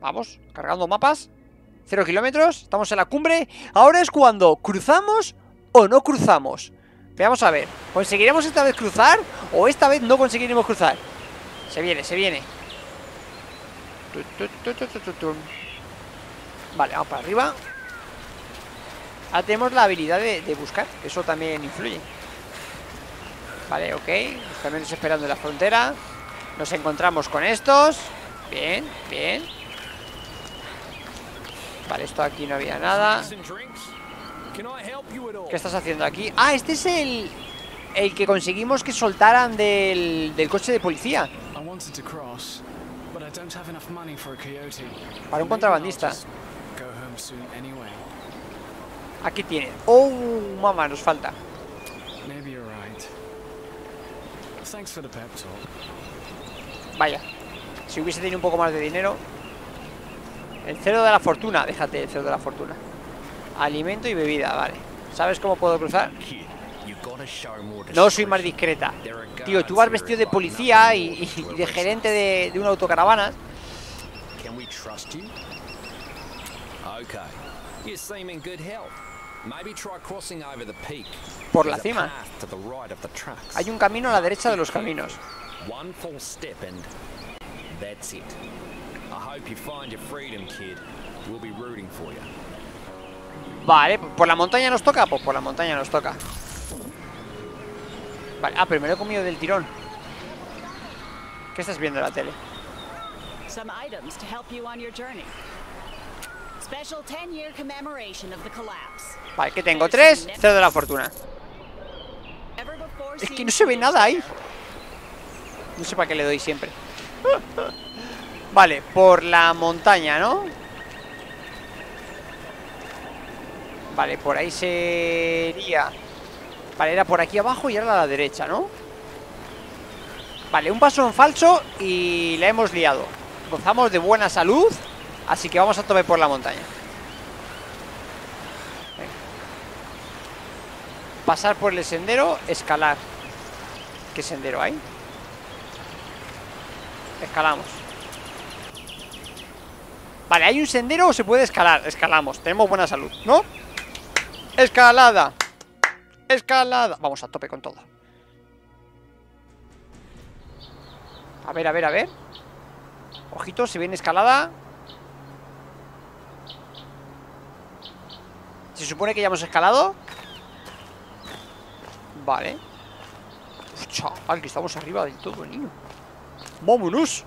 Vamos, cargando mapas. 0 kilómetros, estamos en la cumbre. Ahora es cuando cruzamos o no cruzamos. Veamos a ver, ¿conseguiremos esta vez cruzar? ¿O esta vez no conseguiremos cruzar? Se viene, se viene. Vale, vamos para arriba. Ahora tenemos la habilidad de buscar. Eso también influye. Vale, ok. También estoy esperando en la frontera. Nos encontramos con estos. Bien, bien. Vale, esto aquí no había nada. ¿Qué estás haciendo aquí? Ah, este es el que conseguimos que soltaran del coche de policía. Para un contrabandista. Aquí tiene. Oh, mamá, nos falta. Vaya. Si hubiese tenido un poco más de dinero. El cero de la fortuna. Déjate el cero de la fortuna. Alimento y bebida, vale. ¿Sabes cómo puedo cruzar? No soy más discreta. Tío, tú vas vestido de policía y de gerente de una autocaravana. Por la cima. Hay un camino a la derecha de los caminos. Vale, ¿por la montaña nos toca? Pues por la montaña nos toca. Vale, ah, pero me lo he comido del tirón. ¿Qué estás viendo en la tele? Vale, ¿qué tengo? 3, 0 de la fortuna. Es que no se ve nada ahí. No sé para qué le doy siempre. Vale, por la montaña, ¿no? Vale, por ahí sería. Vale, era por aquí abajo y ahora a la derecha, ¿no? Vale, un paso en falso y la hemos liado. Gozamos de buena salud, así que vamos a tope por la montaña. Venga. Pasar por el sendero, escalar. ¿Qué sendero hay? Escalamos. Vale, hay un sendero o se puede escalar. Escalamos, tenemos buena salud, ¿no? Escalada. Escalada. Vamos a tope con todo. A ver, a ver, a ver. Ojito, se viene escalada. Se supone que ya hemos escalado. Vale. Uf, chaval, que estamos arriba del todo, niño. ¡Vámonos!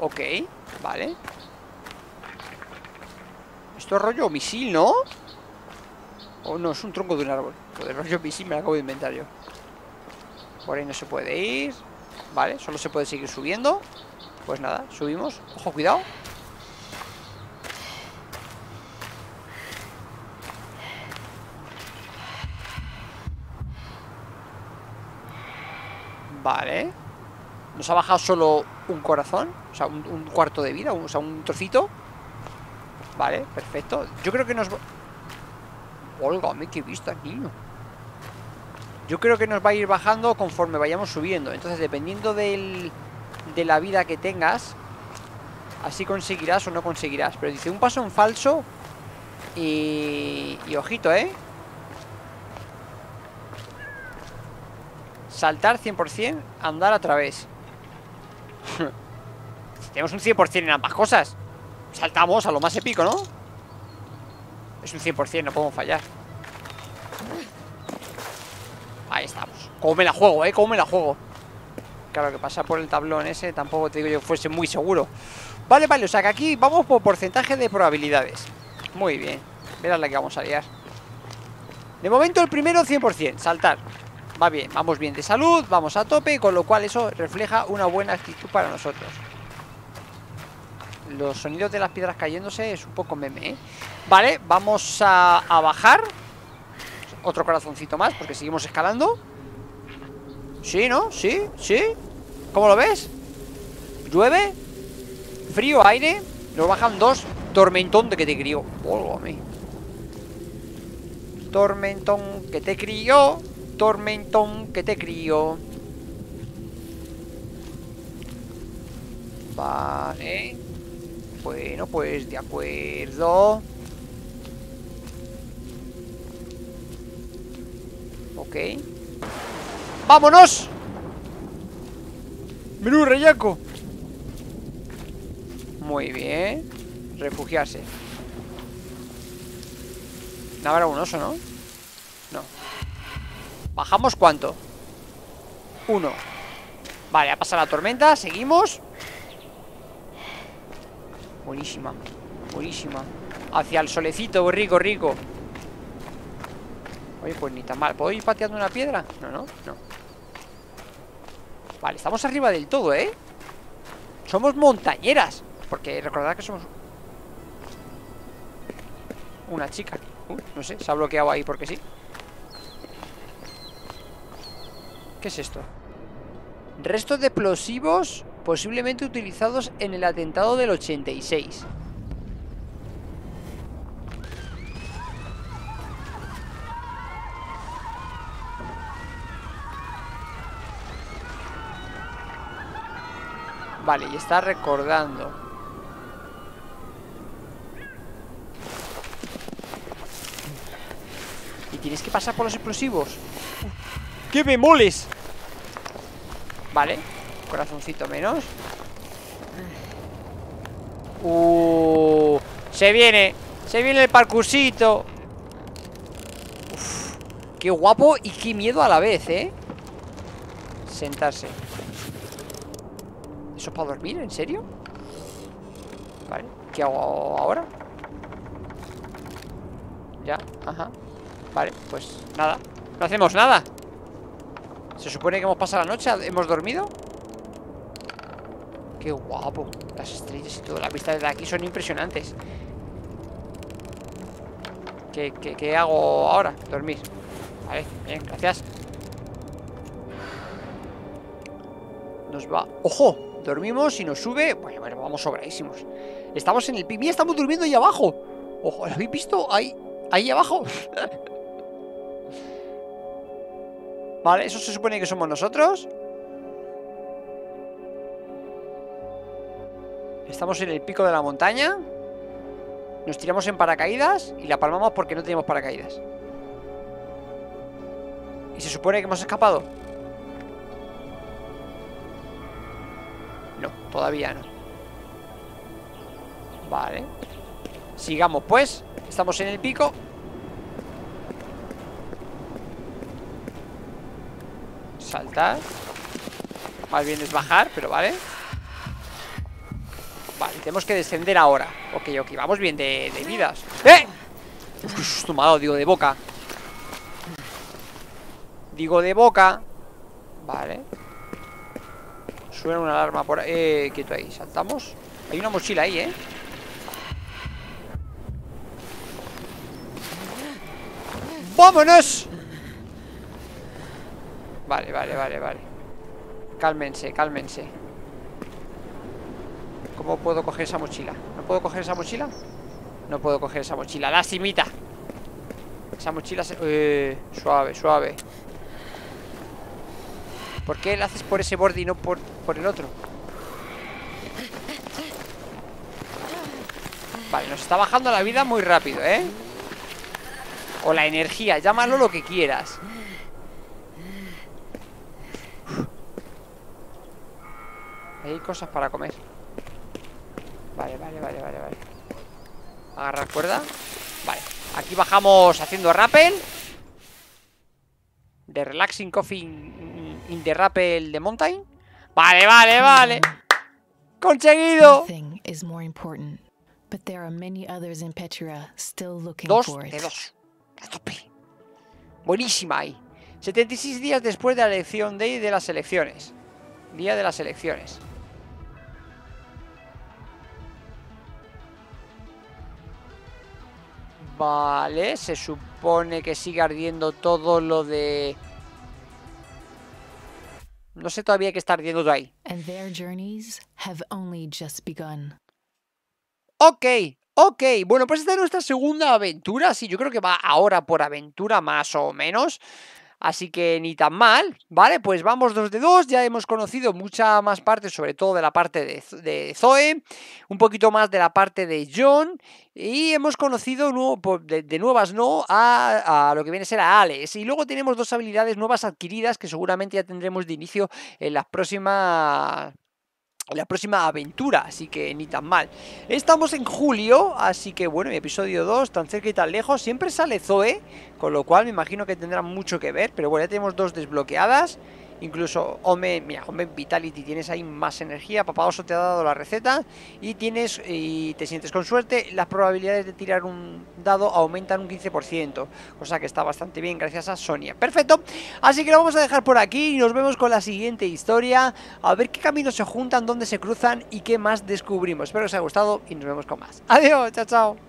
Ok, vale. Esto es rollo misil, ¿no? Oh, no, es un tronco de un árbol. Joder, rollo misil me lo acabo de inventar yo. Por ahí no se puede ir. Vale, solo se puede seguir subiendo. Pues nada, subimos. Ojo, cuidado. Vale. Nos ha bajado solo un corazón. O sea, un cuarto de vida, o sea, un trocito. Vale, perfecto. Yo creo que nos va... Válgame, qué vista, niño. Yo creo que nos va a ir bajando conforme vayamos subiendo. Entonces, dependiendo de la vida que tengas, así conseguirás o no conseguirás. Pero dice, un paso en falso. Y ojito, ¿eh? Saltar 100%, andar a través. Tenemos un 100% en ambas cosas. Saltamos a lo más épico, ¿no? Es un 100%, no podemos fallar. Ahí estamos. Como me la juego, ¿eh? Como me la juego. Claro que pasar por el tablón ese tampoco te digo yo fuese muy seguro. Vale, vale, o sea que aquí vamos por porcentaje de probabilidades. Muy bien. Verás la que vamos a liar. De momento el primero 100%, saltar. Va bien, vamos bien de salud, vamos a tope. Con lo cual eso refleja una buena actitud para nosotros. Los sonidos de las piedras cayéndose es un poco meme, ¿eh? Vale, vamos a bajar. Otro corazoncito más, porque seguimos escalando. Sí, ¿no? Sí, sí. ¿Cómo lo ves? Llueve. Frío, aire. Nos bajan 2. Tormentón de que te crió. Volvame. Tormentón que te crió. Tormentón que te crió. Vale. Bueno, pues de acuerdo. Ok. ¡Vámonos! ¡Menudo rellaco! Muy bien. Refugiarse. No habrá un oso, ¿no? No. ¿Bajamos cuánto? 1. Vale, ha pasado la tormenta. Seguimos. Buenísima, buenísima. Hacia el solecito, rico, rico. Oye, pues ni tan mal. ¿Puedo ir pateando una piedra? No, no, no. Vale, estamos arriba del todo, ¿eh? Somos montañeras. Porque recordad que somos... una chica. No sé, se ha bloqueado ahí porque sí. ¿Qué es esto? Restos de explosivos posiblemente utilizados en el atentado del 86. Vale, y está recordando. Y tienes que pasar por los explosivos. ¡Qué me moles! Vale, corazoncito menos. Se viene el parkourcito. Uf, qué guapo y qué miedo a la vez, ¿eh? Sentarse. ¿Eso es para dormir? ¿En serio? Vale, ¿qué hago ahora? Ya, ajá. Vale, pues nada. No hacemos nada. Se supone que hemos pasado la noche, hemos dormido. Qué guapo. Las estrellas y todo, las vistas desde aquí son impresionantes. ¿Qué hago ahora? Dormir. Vale, bien, gracias. Nos va... ¡Ojo! Dormimos y nos sube. Bueno, bueno, vamos sobradísimos. Estamos en el pipi, estamos durmiendo ahí abajo. Ojo, ¿lo habéis visto? Ahí abajo. Vale, eso se supone que somos nosotros. Estamos en el pico de la montaña. Nos tiramos en paracaídas y la palmamos porque no teníamos paracaídas. Y se supone que hemos escapado. No, todavía no. Vale. Sigamos pues. Estamos en el pico. Saltar. Más bien es bajar, pero vale. Vale, tenemos que descender ahora. Ok, ok, vamos bien de vidas. ¡Eh! Uf, qué susto me ha dado, digo, de boca. Digo, de boca. Vale. Suena una alarma por ahí. Quieto ahí, saltamos. Hay una mochila ahí, ¿eh? ¡Vámonos! Vale, vale, vale, vale. Cálmense, cálmense. ¿Cómo puedo coger esa mochila? ¿No puedo coger esa mochila? No puedo coger esa mochila. ¡Lasimita! Esa mochila se... suave, suave. ¿Por qué la haces por ese borde y no por el otro? Vale, nos está bajando la vida muy rápido, ¿eh? O la energía, llámalo lo que quieras. Hay cosas para comer. Vale, vale, vale, vale, vale. Agarrar cuerda. Vale, aquí bajamos haciendo rappel. De relaxing coffee... in the rappel de mountain. Vale, vale, vale. Conseguido. Dos de 2. A tope. Buenísima ahí. 76 días después de la elección day de las elecciones. Día de las elecciones. Vale, se supone que sigue ardiendo todo lo de... No sé todavía qué está ardiendo ahí. Ok, ok. Bueno, pues esta es nuestra segunda aventura. Sí, yo creo que va ahora por aventura más o menos. Así que ni tan mal. Vale, pues vamos 2 de 2. Ya hemos conocido mucha más parte, sobre todo de la parte de Zoe. Un poquito más de la parte de John. Y hemos conocido a lo que viene a ser a Alex. Y luego tenemos 2 habilidades nuevas adquiridas que seguramente ya tendremos de inicio en las próximas... la próxima aventura, así que ni tan mal. Estamos en julio, así que bueno, episodio 2, tan cerca y tan lejos. Siempre sale Zoe, con lo cual me imagino que tendrá mucho que ver. Pero bueno, ya tenemos 2 desbloqueadas. Incluso Omen, mira, Omen Vitality, tienes ahí más energía. Papá Oso te ha dado la receta y tienes, y te sientes con suerte, las probabilidades de tirar un dado aumentan un 15%, cosa que está bastante bien gracias a Sonia. Perfecto, así que lo vamos a dejar por aquí y nos vemos con la siguiente historia, a ver qué caminos se juntan, dónde se cruzan y qué más descubrimos. Espero que os haya gustado y nos vemos con más. Adiós, chao, chao.